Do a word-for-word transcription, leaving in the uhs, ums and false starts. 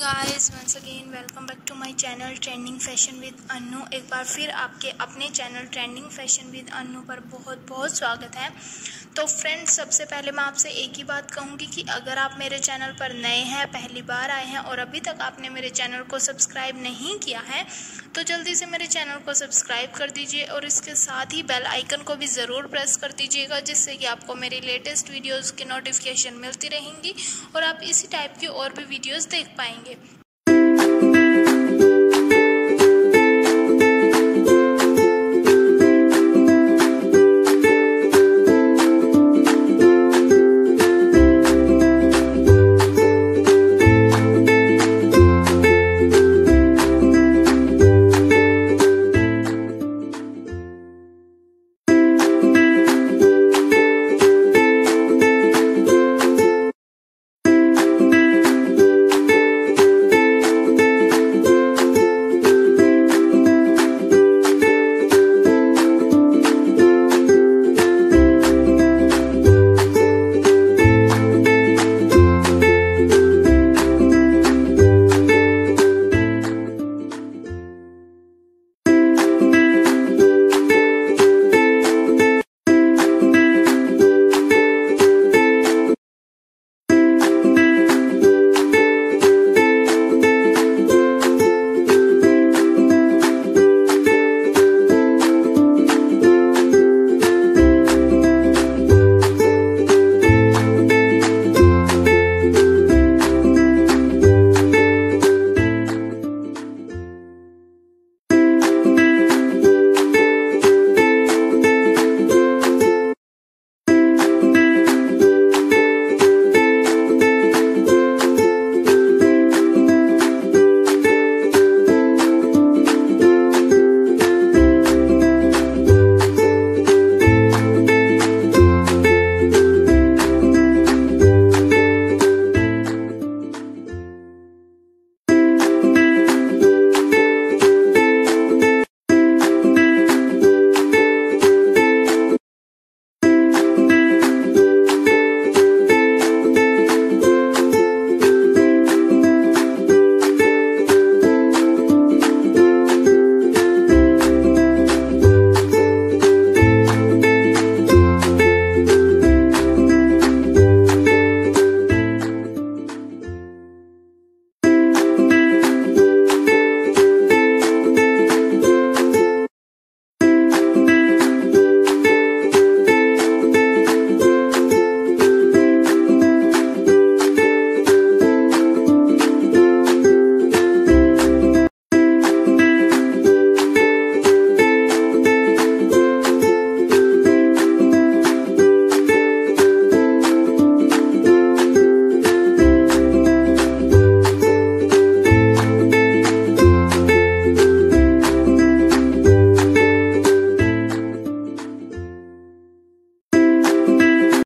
Guys once again welcome back to my channel trending fashion with Annu. एक बार फिर आपके अपने channel trending fashion with Annu पर बहुत बहुत स्वागत है। तो फ्रेंड्स, सबसे पहले मैं आपसे एक ही बात कहूँगी कि अगर आप मेरे चैनल पर नए हैं, पहली बार आए हैं और अभी तक आपने मेरे चैनल को सब्सक्राइब नहीं किया है तो जल्दी से मेरे चैनल को सब्सक्राइब कर दीजिए और इसके साथ ही बेल आइकन को भी ज़रूर प्रेस कर दीजिएगा, जिससे कि आपको मेरी लेटेस्ट वीडियोज़ की नोटिफिकेशन मिलती रहेंगी और आप इसी टाइप की और भी वीडियोज़ देख पाएंगे।